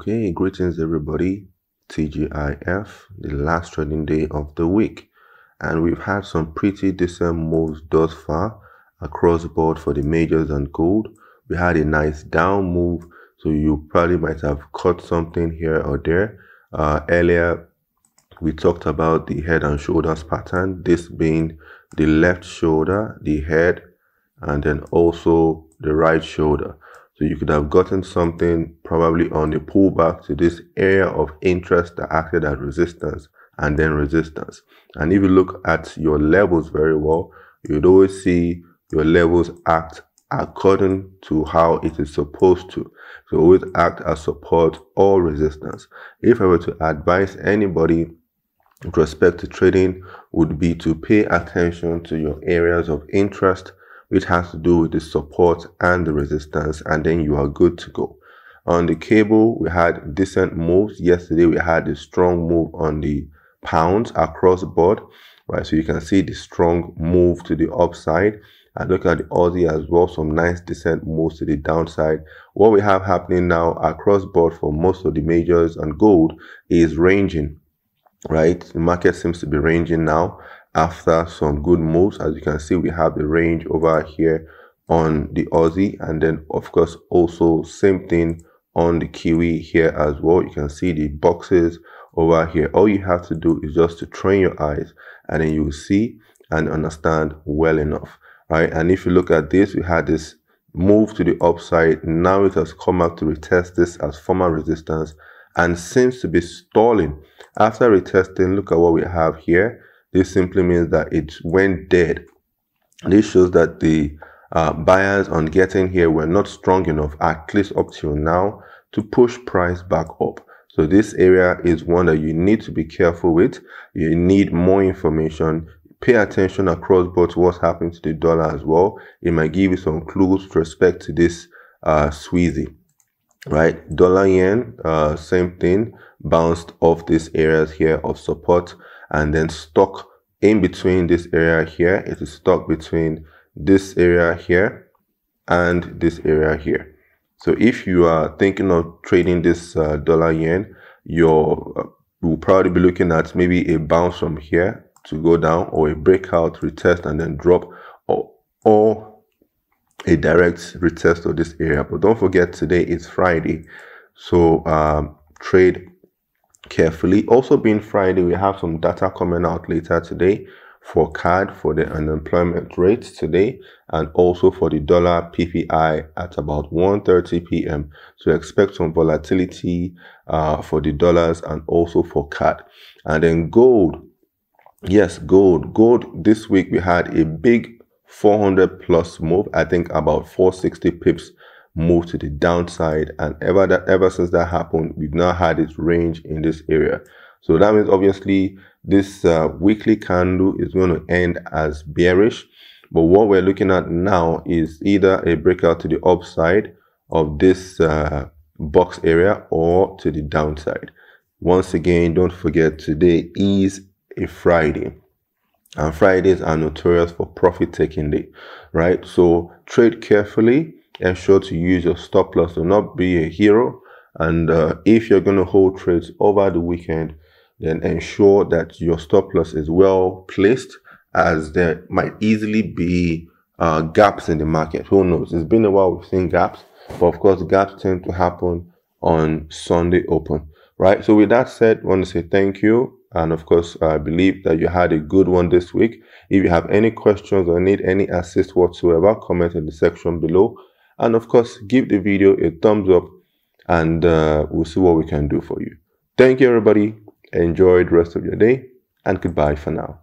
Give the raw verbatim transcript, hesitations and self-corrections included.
Okay, greetings everybody. T G I F, the last trading day of the week, and we've had some pretty decent moves thus far across the board for the majors and gold. We had a nice down move, so you probably might have caught something here or there. Uh, earlier we talked about the head and shoulders pattern, this being the left shoulder, the head, and then also the right shoulder. So you could have gotten something probably on the pullback to this area of interest that acted as resistance and then resistance. And if you look at your levels very well, you'd always see your levels act according to how it is supposed to. So always act as support or resistance. If I were to advise anybody with respect to trading, would be to pay attention to your areas of interest, which has to do with the support and the resistance, and then you are good to go. On the cable, we had decent moves. Yesterday, we had a strong move on the pounds across the board, right? So you can see the strong move to the upside. And look at the Aussie as well, some nice decent moves to the downside. What we have happening now across the board for most of the majors and gold is ranging, right? The market seems to be ranging now. After some good moves, as you can see, we have the range over here on the Aussie, and then of course also same thing on the Kiwi here as well. You can see the boxes over here. All you have to do is just to train your eyes, and then you will see and understand well enough, right? And if you look at this, we had this move to the upside. Now it has come up to retest this as former resistance and seems to be stalling. After retesting, look at what we have here. This simply means that it went dead. This shows that the uh, buyers on getting here were not strong enough, at least up till now, to push price back up. So this area is one that you need to be careful with. You need more information. Pay attention across both what's happening to the dollar as well. It might give you some clues with respect to this uh, squeezy, right? Dollar yen, uh, same thing, bounced off these areas here of support, and then stuck in between this area here. It is stuck between this area here and this area here. So if you are thinking of trading this uh, dollar yen, you're, uh, you'll probably be looking at maybe a bounce from here to go down, or a breakout, retest, and then drop, or, or a direct retest of this area. But don't forget, today is Friday, so um, trade carefully. Also being Friday, we have some data coming out later today for C A D, for the unemployment rate today, and also for the dollar P P I at about one thirty p m So expect some volatility uh, for the dollars and also for C A D. And then gold, yes, gold. Gold this week we had a big four hundred plus move. I think about four sixty pips. Move to the downside, and ever that ever since that happened, we've now had its range in this area. So that means obviously this uh, weekly candle is going to end as bearish, but what we're looking at now is either a breakout to the upside of this uh, box area or to the downside. Once again, don't forget, today is a Friday, and Fridays are notorious for profit taking day, right? So trade carefully. Ensure to use your stop loss. Do not be a hero. And uh, if you're going to hold trades over the weekend, then ensure that your stop loss is well placed, as there might easily be uh, gaps in the market. Who knows? It's been a while we've seen gaps, but of course, gaps tend to happen on Sunday open, right? So with that said, I want to say thank you. And of course, I believe that you had a good one this week. If you have any questions or need any assist whatsoever, comment in the section below. And of course, give the video a thumbs up, and uh, we'll see what we can do for you. Thank you, everybody. Enjoy the rest of your day, and goodbye for now.